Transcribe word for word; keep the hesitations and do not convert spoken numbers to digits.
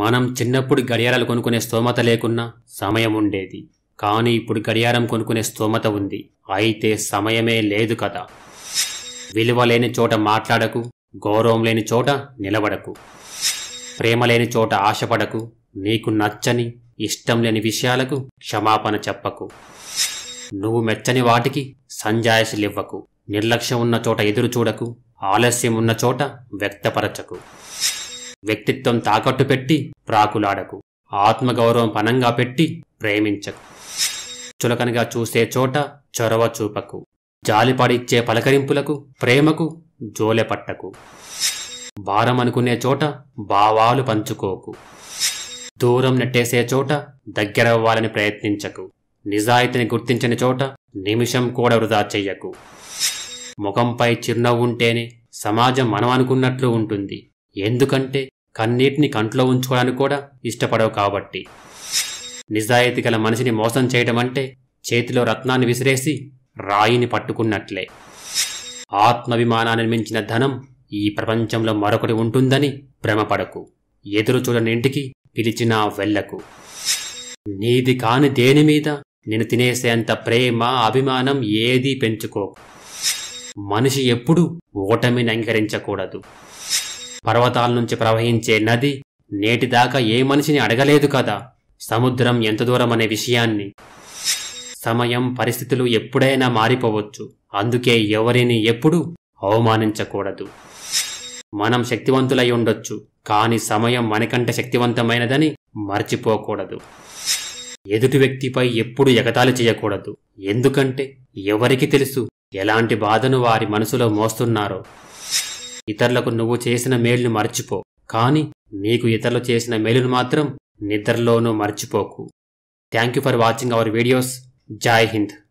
మనం చిన్నప్పుడు గడియారాలు కొనుక్కునే స్తోమత లేకున్నా సమయం ఉండేది. కానీ ఇప్పుడు గడియారం కొనుక్కునే స్తోమత ఉంది, అయితే సమయమే లేదు కదా. విలువ లేని చోట మాట్లాడకు, గౌరవం లేని చోట నిలబడకు, ప్రేమ లేని చోట ఆశపడకు, నీకు నచ్చని ఇష్టం లేని విషయాలకు క్షమాపణ చెప్పకు, నువ్వు మెచ్చని వాటికి సంజాయిషలివ్వకు, నిర్లక్ష్యం ఉన్న చోట ఎదురు చూడకు, ఆలస్యం ఉన్న చోట వ్యక్తపరచకు, వ్యక్తిత్వం తాకట్టు పెట్టి ప్రాకులాడకు, ఆత్మగౌరవం పనంగా పెట్టి ప్రేమించకు, చులకనగా చూసే చోట చొరవ చూపకు, జాలిపడిచ్చే పలకరింపులకు ప్రేమకు జోలెపట్టకు, భారం అనుకునే చోట భావాలు పంచుకోకు, దూరం నెట్టేసే చోట దగ్గరవ్వాలని ప్రయత్నించకు, నిజాయితీని గుర్తించని చోట నిమిషం కూడా వృధా చెయ్యకు. ముఖంపై చిరునవ్వు ఉంటేనే సమాజం మనం అనుకున్నట్లు ఉంటుంది, ఎందుకంటే కన్నీటిని కంట్లో ఉంచుకోవడానికి కూడా ఇష్టపడవు కాబట్టి. నిజాయితీ గల మనిషిని మోసం చేయడం అంటే చేతిలో రత్నాన్ని విసిరేసి రాయిని పట్టుకున్నట్లే. ఆత్మాభిమానాన్ని మించిన ధనం ఈ ప్రపంచంలో మరొకటి ఉంటుందని భ్రమపడకు, ఎదురు చూడని ఇంటికి పిలిచినా వెళ్ళకు, నీది కాని దేనిమీద నేను తినేసేంత ప్రేమ అభిమానం ఏదీ పెంచుకోకు. మనిషి ఎప్పుడూ ఓటమిని అంగీకరించకూడదు. పర్వతాల నుంచి ప్రవహించే నది నేటిదాకా ఏ మనిషిని అడగలేదు కదా సముద్రం ఎంత దూరం అనే విషయాన్ని. సమయం పరిస్థితులు ఎప్పుడైనా మారిపోవచ్చు, అందుకే ఎవరిని ఎప్పుడూ అవమానించకూడదు. మనం శక్తివంతులై ఉండొచ్చు, కానీ సమయం మనకంటే శక్తివంతమైనదని మర్చిపోకూడదు. ఎదుటి వ్యక్తిపై ఎప్పుడూ ఎగతాళి చేయకూడదు, ఎందుకంటే ఎవరికి తెలుసు ఎలాంటి బాధను వారి మనసులో మోస్తున్నారో. ఇతరులకు నువ్వు చేసిన మేలును మర్చిపో, కానీ నీకు ఇతరులు చేసిన మేలును మాత్రం నిద్రలోనూ మర్చిపోకు. Thank you for watching our videos. జై హింద్.